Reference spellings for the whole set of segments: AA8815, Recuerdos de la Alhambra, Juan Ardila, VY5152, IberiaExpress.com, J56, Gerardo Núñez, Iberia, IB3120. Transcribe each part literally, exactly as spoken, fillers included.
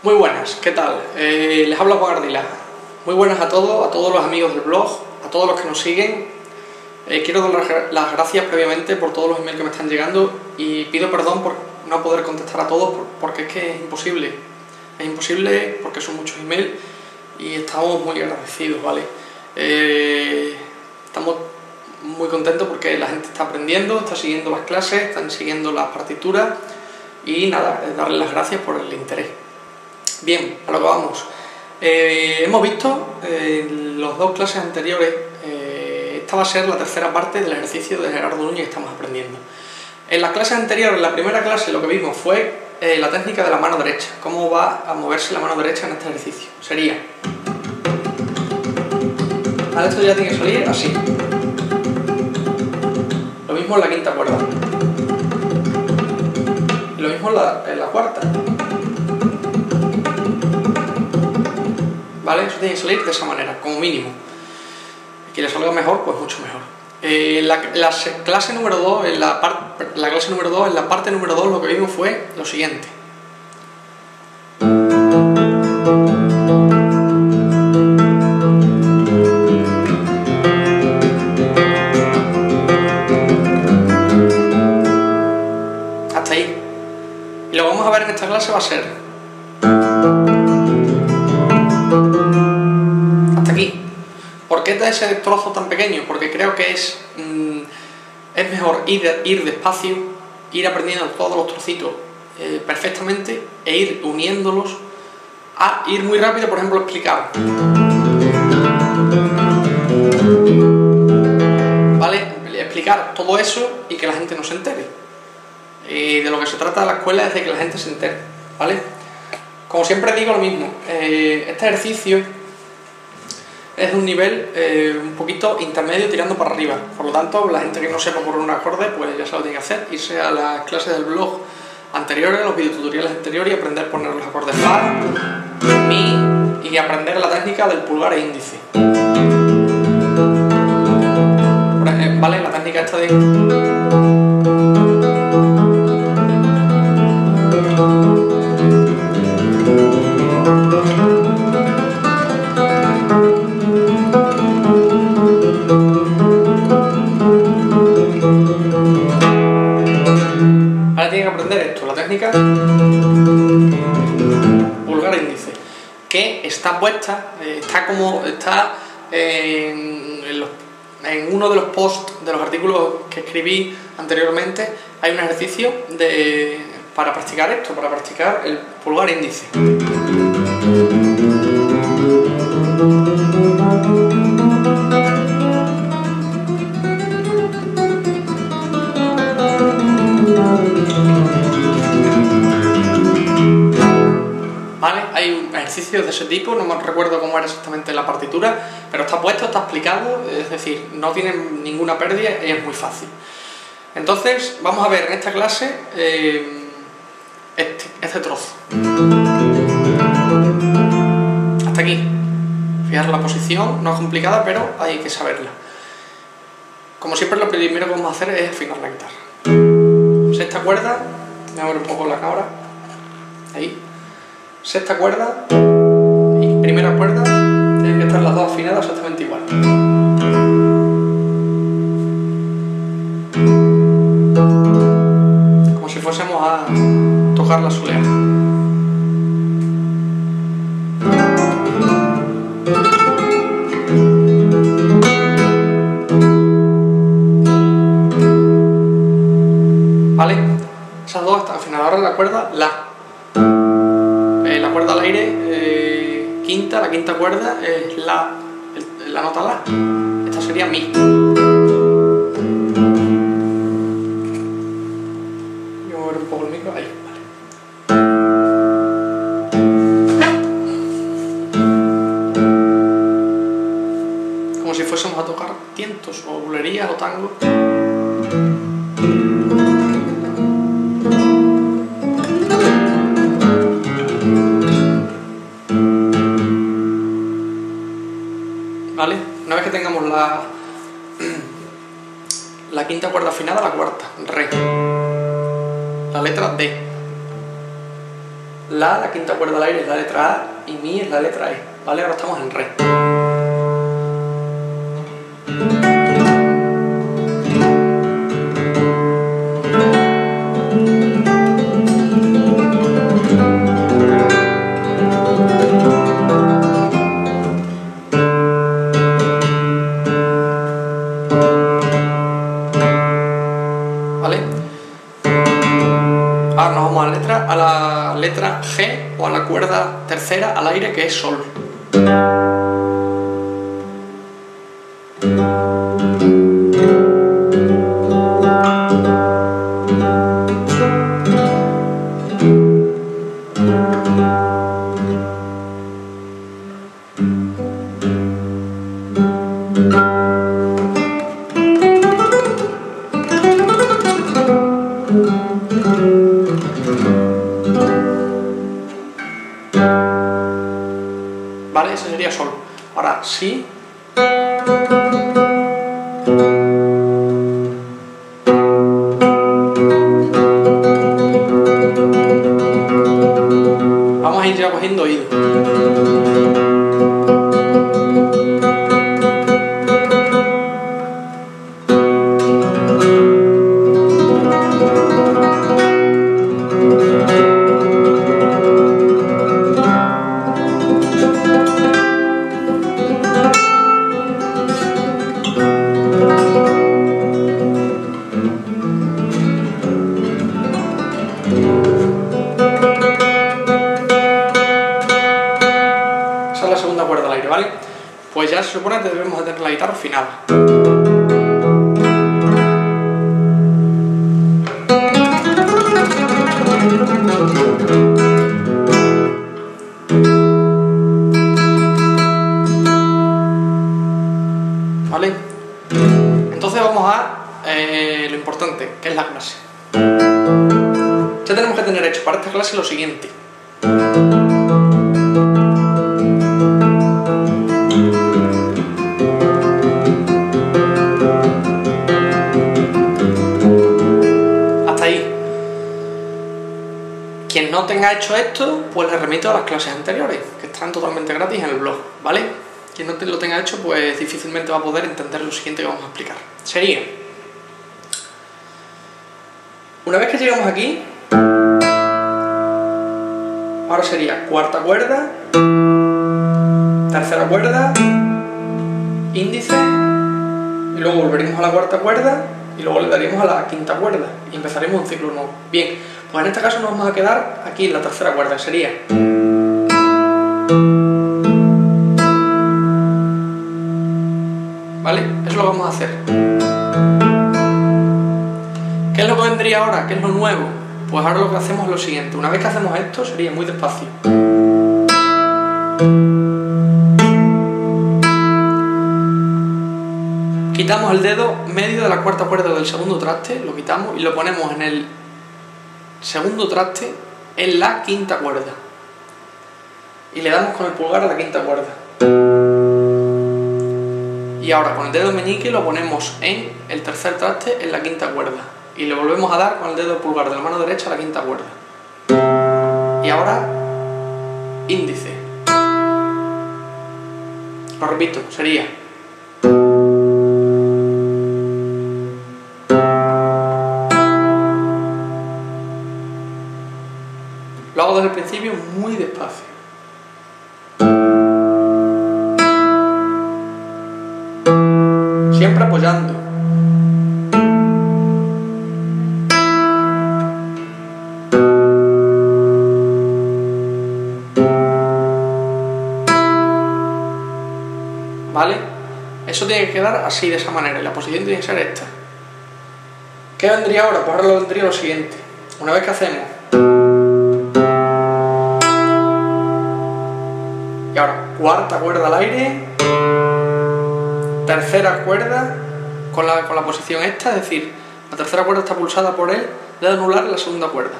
Muy buenas, ¿qué tal? Eh, les habla Juan Ardila. Muy buenas a todos, a todos los amigos del blog, a todos los que nos siguen. Eh, quiero dar las gracias previamente por todos los emails que me están llegando y pido perdón por no poder contestar a todos porque es que es imposible. Es imposible porque son muchos emails y estamos muy agradecidos, ¿vale? Eh, estamos muy contentos porque la gente está aprendiendo, está siguiendo las clases, están siguiendo las partituras y nada, darles las gracias por el interés. Bien, a lo que vamos. Eh, hemos visto eh, las dos clases anteriores, eh, esta va a ser la tercera parte del ejercicio de Gerardo Núñez que estamos aprendiendo. En las clases anteriores, en la primera clase, lo que vimos fue eh, la técnica de la mano derecha, cómo va a moverse la mano derecha en este ejercicio. Sería... Ahora esto ya tiene que salir así. Lo mismo en la quinta cuerda. Y lo mismo en la, en la cuarta. ¿Vale? Eso tiene que salir de esa manera, como mínimo. Que le salga mejor, pues mucho mejor. Eh, la, la clase número dos, en la, par, la clase número dos, en la parte número dos, lo que vimos fue lo siguiente. Hasta ahí. Y lo que vamos a ver en esta clase va a ser... de ese trozo tan pequeño, porque creo que es, mmm, es mejor ir, ir despacio, ir aprendiendo todos los trocitos eh, perfectamente e ir uniéndolos a ir muy rápido, por ejemplo, explicar. ¿Vale? Explicar todo eso y que la gente no se entere. Y de lo que se trata de la escuela es de que la gente se entere, ¿vale? Como siempre digo lo mismo, eh, este ejercicio... es un nivel eh, un poquito intermedio tirando para arriba, por lo tanto la gente que no sepa por un acorde pues ya se lo tiene que hacer, irse a las clases del blog anteriores, los videotutoriales anteriores y aprender a poner los acordes fa, mi y aprender la técnica del pulgar e índice. Vale, la técnica esta de... pulgar índice, que está puesta, eh, está como está eh, en, en, los, en uno de los posts de los artículos que escribí anteriormente. Hay un ejercicio de, para practicar esto, para practicar el pulgar índice. De ese tipo, no me recuerdo cómo era exactamente la partitura, pero está puesto, está explicado, es decir, no tiene ninguna pérdida y es muy fácil. Entonces, vamos a ver en esta clase eh, este, este trozo. Hasta aquí. Fijaros la posición, no es complicada, pero hay que saberla. Como siempre, lo primero que vamos a hacer es afinar la guitarra. Sexta cuerda, voy a mover un poco la cámara, ahí. Sexta cuerda y primera cuerda, tienen que estar las dos afinadas exactamente igual. Como si fuésemos a tocar la solea. ¿Vale? Esas dos están afinadas. Ahora la cuerda, la. Cuerda al aire, eh, quinta, la quinta cuerda es la, el, la nota la, esta sería mi. Voy a mover un poco el micro, ahí, vale. Como si fuésemos a tocar tientos o bulerías o tango. ¿Vale? Una vez que tengamos la, la quinta cuerda afinada, la cuarta, re, la letra D, La, la quinta cuerda al aire es la letra A y Mi es la letra E, ¿vale? Ahora estamos en Re. ¿Vale? Ahora nos vamos a la letra, a la letra G o a la cuerda tercera al aire, que es Sol. ¿Vale? Ese sería Sol. Ahora Si. Vamos a ir ya cogiendo oído. ¿Vale? Pues ya se supone que debemos tener la guitarra final. ¿Vale? Entonces vamos a eh, lo importante, que es la clase. Ya tenemos que tener hecho para esta clase lo siguiente. Quien no tenga hecho esto, pues les remito a las clases anteriores, que están totalmente gratis en el blog, ¿vale? Quien no lo tenga hecho, pues difícilmente va a poder entender lo siguiente que vamos a explicar. Sería, una vez que llegamos aquí, ahora sería cuarta cuerda, tercera cuerda, índice, y luego volveremos a la cuarta cuerda, y luego le daríamos a la quinta cuerda, y empezaremos un ciclo nuevo. Bien, pues en este caso nos vamos a quedar aquí en la tercera cuerda, que sería... ¿Vale? Eso lo vamos a hacer. ¿Qué es lo que vendría ahora? ¿Qué es lo nuevo? Pues ahora lo que hacemos es lo siguiente. Una vez que hacemos esto, sería muy despacio. Quitamos el dedo medio de la cuarta cuerda del segundo traste, lo quitamos y lo ponemos en el segundo traste, en la quinta cuerda. Y le damos con el pulgar a la quinta cuerda. Y ahora con el dedo meñique lo ponemos en el tercer traste, en la quinta cuerda. Y le volvemos a dar con el dedo pulgar de la mano derecha a la quinta cuerda. Y ahora, índice. Lo repito, sería... Lo hago desde el principio muy despacio. Siempre apoyando. ¿Vale? Eso tiene que quedar así, de esa manera. Y la posición tiene que ser esta. ¿Qué vendría ahora? Pues ahora lo vendría lo siguiente. Una vez que hacemos... Ahora, cuarta cuerda al aire, tercera cuerda con la, con la posición esta, es decir, la tercera cuerda está pulsada por el dedo anular en la segunda cuerda.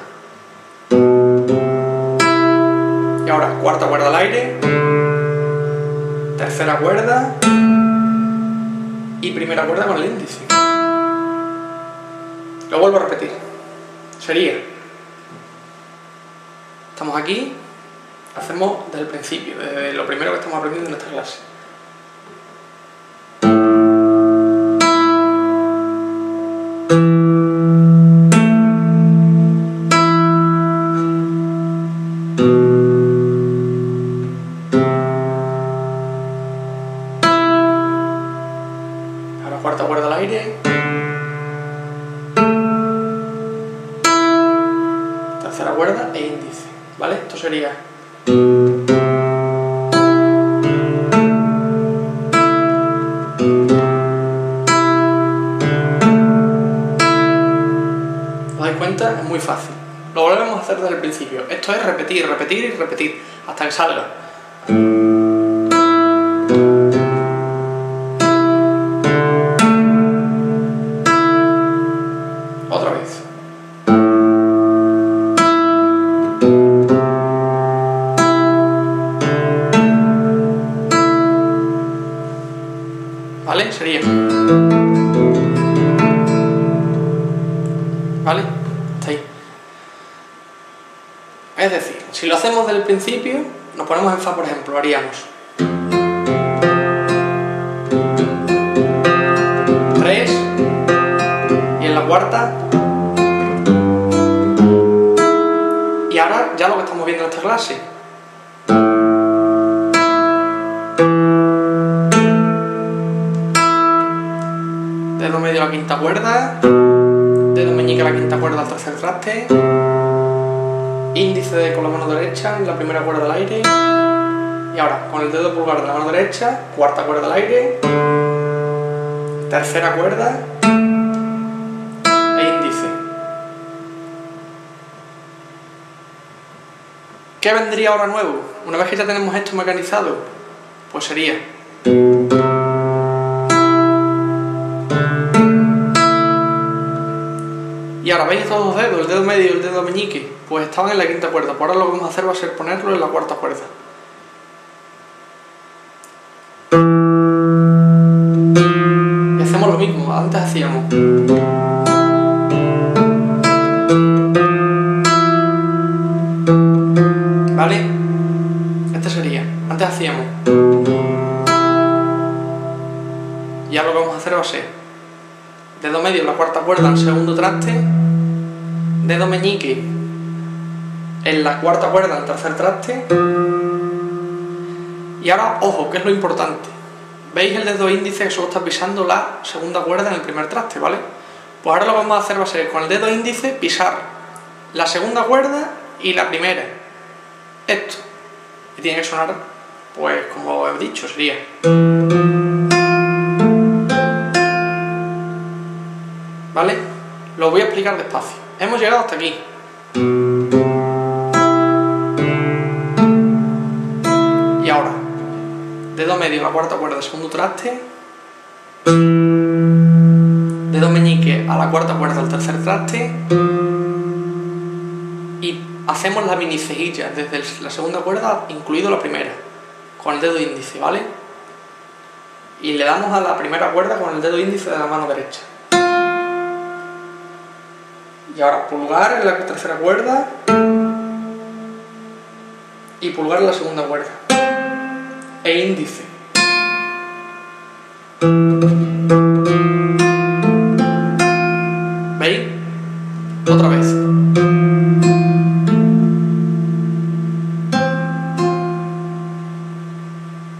Y ahora, cuarta cuerda al aire, tercera cuerda y primera cuerda con el índice. Lo vuelvo a repetir. Sería... Estamos aquí, hacemos desde el principio, desde lo primero que estamos aprendiendo en esta clase. Ahora cuarta cuerda al aire. Tercera cuerda e índice, ¿vale? Esto sería... ¿Os dais cuenta? Es muy fácil. Lo volvemos a hacer desde el principio. Esto es repetir, repetir y repetir hasta que salga. ¿Vale? Sería... ¿Vale? Está ahí. Es decir, si lo hacemos desde el principio, nos ponemos en Fa, por ejemplo, haríamos... tres, y en la cuarta... Y ahora ya lo que estamos viendo en esta clase... Dedo medio a la quinta cuerda, dedo meñique a la quinta cuerda al tercer traste, índice de con la mano derecha en la primera cuerda al aire, y ahora con el dedo pulgar de la mano derecha, cuarta cuerda al aire, tercera cuerda e índice. ¿Qué vendría ahora nuevo? Una vez que ya tenemos esto mecanizado, pues sería... Y ahora veis estos dos dedos, el dedo medio y el dedo meñique, pues estaban en la quinta cuerda, por ahora lo que vamos a hacer va a ser ponerlo en la cuarta cuerda. Y hacemos lo mismo, antes hacíamos... ¿Vale? Este sería, antes hacíamos... Y ahora lo que vamos a hacer va a ser... Dedo medio en la cuarta cuerda al segundo traste, dedo meñique en la cuarta cuerda al tercer traste, y ahora, ojo, que es lo importante, veis el dedo índice que solo está pisando la segunda cuerda en el primer traste, ¿vale? Pues ahora lo que vamos a hacer va a ser con el dedo índice pisar la segunda cuerda y la primera, esto, y tiene que sonar, pues como he dicho, sería... ¿Vale? Lo voy a explicar despacio. Hemos llegado hasta aquí. Y ahora, dedo medio en la cuarta cuerda al segundo traste, dedo meñique a la cuarta cuerda al tercer traste, y hacemos la mini cejilla desde la segunda cuerda, incluido la primera, con el dedo índice, ¿vale? Y le damos a la primera cuerda con el dedo índice de la mano derecha. Y ahora pulgar en la tercera cuerda y pulgar en la segunda cuerda e índice. ¿Veis? Otra vez.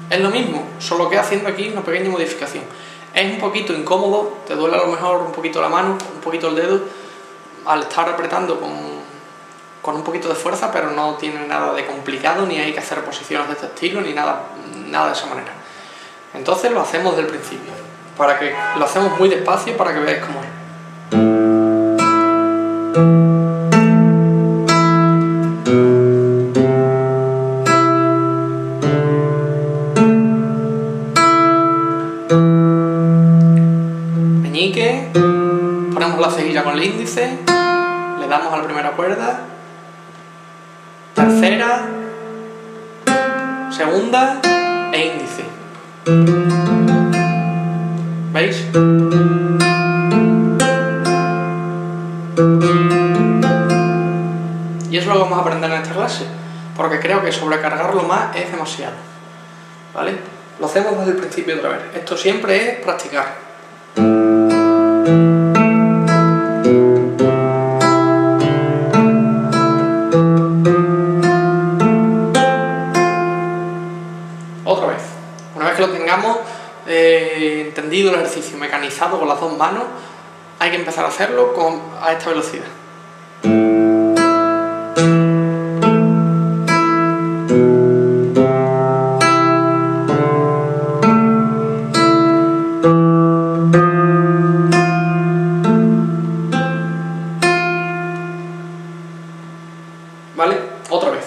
Es lo mismo, solo que haciendo aquí una pequeña modificación. Es un poquito incómodo, te duele a lo mejor un poquito la mano, un poquito el dedo, al estar apretando con, con un poquito de fuerza, pero no tiene nada de complicado, ni hay que hacer posiciones de este estilo, ni nada, nada de esa manera. Entonces lo hacemos desde el principio, para que lo hacemos muy despacio para que veáis cómo es. Meñique, ponemos la cejilla con el índice, le damos a la primera cuerda, tercera, segunda e índice. ¿Veis? Y eso lo vamos vamos a aprender en esta clase, porque creo que sobrecargarlo más es demasiado, ¿vale? Lo hacemos desde el principio otra vez. Esto siempre es practicar. El ejercicio mecanizado con las dos manos hay que empezar a hacerlo con, a esta velocidad. ¿Vale? Otra vez.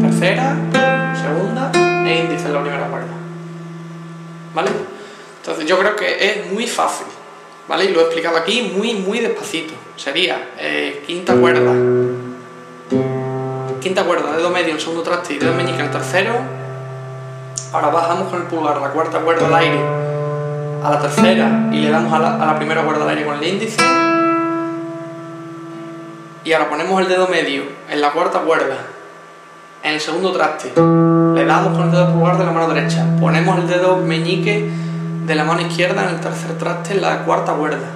Tercera, segunda e índice en la primera cuerda, ¿vale? Entonces yo creo que es muy fácil, ¿vale? Y lo he explicado aquí muy muy despacito. Sería eh, quinta cuerda, quinta cuerda, dedo medio en segundo traste y dedo meñique en el tercero. Ahora bajamos con el pulgar la cuarta cuerda al aire a la tercera y le damos a la, a la primera cuerda al aire con el índice. Y ahora ponemos el dedo medio en la cuarta cuerda en el segundo traste, le damos con el dedo pulgar de la mano derecha, ponemos el dedo meñique de la mano izquierda en el tercer traste en la cuarta cuerda,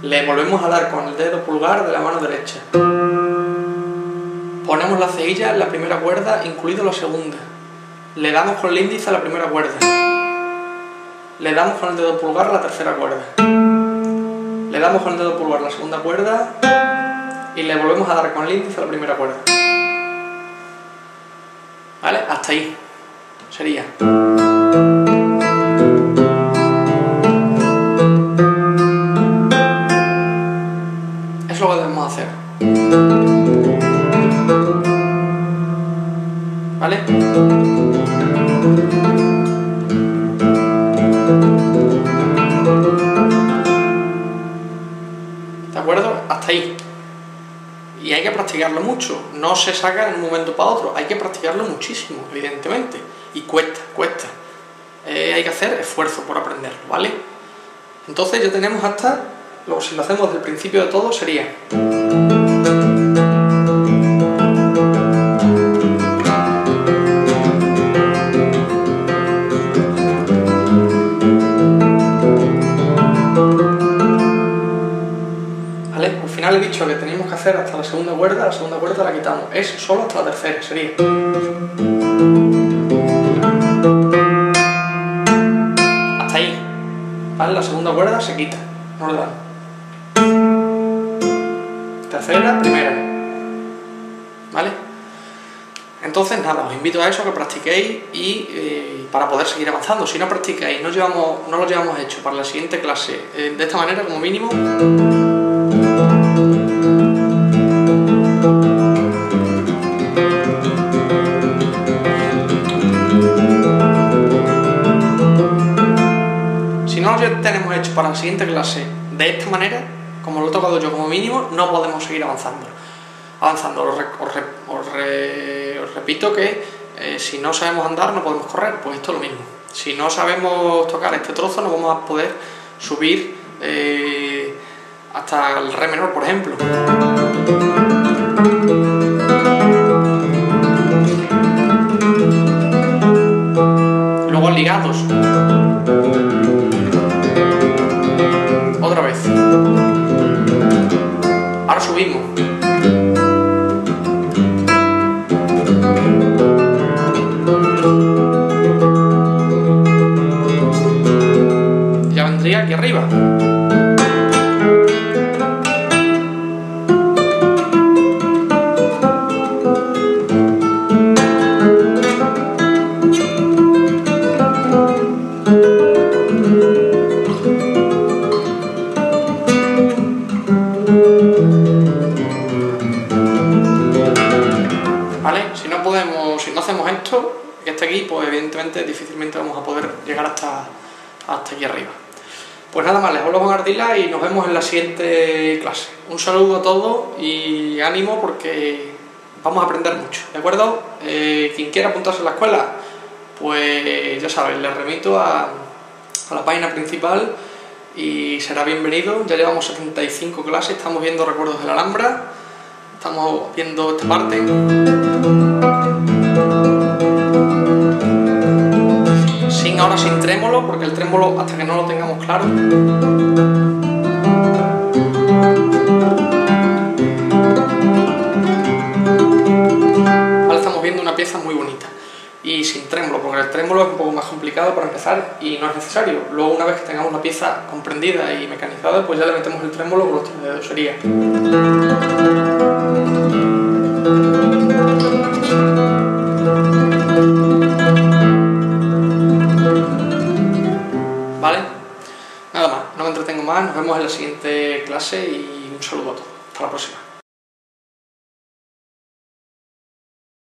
le volvemos a dar con el dedo pulgar de la mano derecha, ponemos la cejilla en la primera cuerda incluido la segunda, le damos con el índice a la primera cuerda, le damos con el dedo pulgar la tercera cuerda, le damos con el dedo pulgar la segunda cuerda y le volvemos a dar con el índice a la primera cuerda. ¿Vale? Hasta ahí sería. Eso es lo que debemos hacer, ¿vale? ¿De acuerdo? Hasta ahí. Y hay que practicarlo mucho, no se saca de un momento para otro, hay que practicarlo muchísimo, evidentemente, y cuesta, cuesta. Eh, hay que hacer esfuerzo por aprenderlo, ¿vale? Entonces ya tenemos hasta, lo, si lo hacemos desde el principio de todo, sería... He dicho que teníamos que hacer hasta la segunda cuerda, la segunda cuerda la quitamos, es solo hasta la tercera, sería. Hasta ahí, ¿vale? La segunda cuerda se quita, no le dan. Tercera, primera, ¿vale? Entonces nada, os invito a eso, que practiquéis y eh, para poder seguir avanzando. Si no practicáis, no, llevamos, no lo llevamos hecho para la siguiente clase, eh, de esta manera como mínimo... tenemos hecho para la siguiente clase de esta manera, como lo he tocado yo como mínimo, no podemos seguir avanzando. Avanzando, os, re, os, re, os, re, os repito que eh, si no sabemos andar no podemos correr, pues esto es lo mismo. Si no sabemos tocar este trozo no vamos a poder subir eh, hasta el re menor, por ejemplo. Luego ligados. Otra vez. Ahora subimos. Ya vendría aquí arriba. Pues evidentemente difícilmente vamos a poder llegar hasta, hasta aquí arriba. Pues nada más, les hablo Juan Ardila y nos vemos en la siguiente clase. Un saludo a todos y ánimo porque vamos a aprender mucho, ¿de acuerdo? Eh, quien quiera apuntarse a la escuela, pues ya sabes, les remito a, a la página principal y será bienvenido. Ya llevamos setenta y cinco clases, estamos viendo Recuerdos de la Alhambra, estamos viendo esta parte. Sin, ahora sin trémolo, porque el trémolo hasta que no lo tengamos claro. Ahora estamos viendo una pieza muy bonita y sin trémolo, porque el trémolo es un poco más complicado para empezar y no es necesario. Luego, una vez que tengamos la pieza comprendida y mecanizada, pues ya le metemos el trémolo con los tres dedos. Sería ¿vale? Nada más, no me entretengo más, nos vemos en la siguiente clase y un saludo a todos. Hasta la próxima.